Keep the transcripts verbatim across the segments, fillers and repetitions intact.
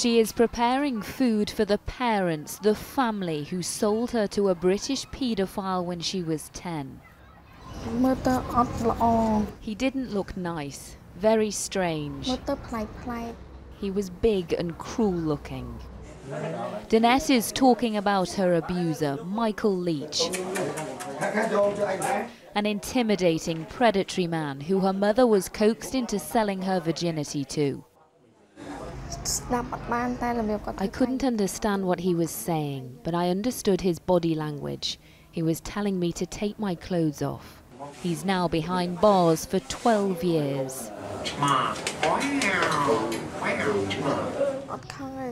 She is preparing food for the parents, the family, who sold her to a British paedophile when she was ten. He didn't look nice, very strange. He was big and cruel-looking. Danette is talking about her abuser, Michael Leach, an intimidating, predatory man who her mother was coaxed into selling her virginity to. I couldn't understand what he was saying, but I understood his body language. He was telling me to take my clothes off. He's now behind bars for twelve years.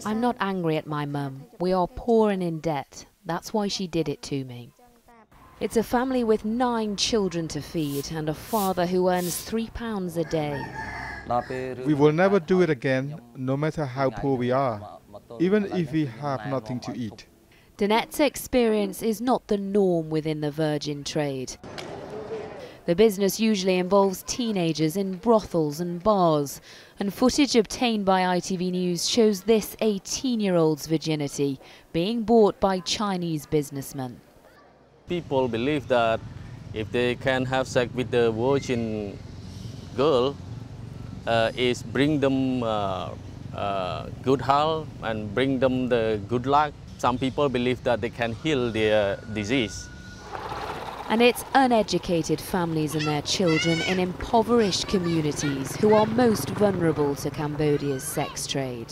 I'm not angry at my mum. We are poor and in debt. That's why she did it to me. It's a family with nine children to feed and a father who earns three pounds a day. We will never do it again, no matter how poor we are, even if we have nothing to eat. Danette's experience is not the norm within the virgin trade. The business usually involves teenagers in brothels and bars, and footage obtained by I T V News shows this eighteen-year-old's virginity being bought by Chinese businessmen. People believe that if they can have sex with the virgin girl, Uh, is bring them uh, uh, good health and bring them the good luck. Some people believe that they can heal their disease. And it's uneducated families and their children in impoverished communities who are most vulnerable to Cambodia's sex trade.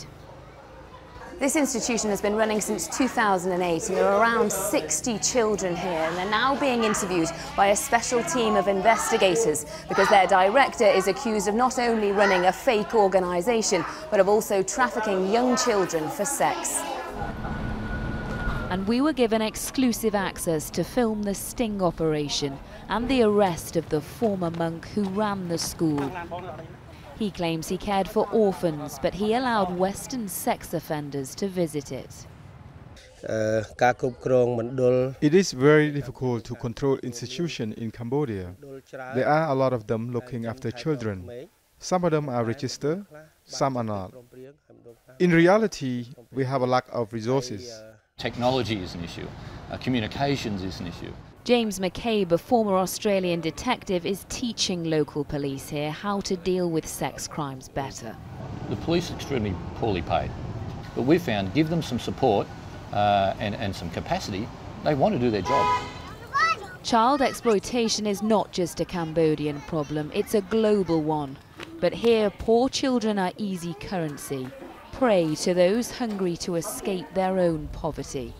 This institution has been running since two thousand eight, and there are around sixty children here, and they're now being interviewed by a special team of investigators because their director is accused of not only running a fake organisation but of also trafficking young children for sex. And we were given exclusive access to film the sting operation and the arrest of the former monk who ran the school. He claims he cared for orphans, but he allowed Western sex offenders to visit it. It is very difficult to control institutions in Cambodia. There are a lot of them looking after children. Some of them are registered, some are not. In reality, we have a lack of resources. Technology is an issue. Uh, communications is an issue. James McCabe, a former Australian detective, is teaching local police here how to deal with sex crimes better. The police are extremely poorly paid, but we've found give them some support uh, and, and some capacity, they want to do their job. Child exploitation is not just a Cambodian problem, it's a global one. But here, poor children are easy currency, prey to those hungry to escape their own poverty.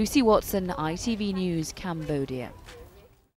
Lucy Watson, I T V News, Cambodia.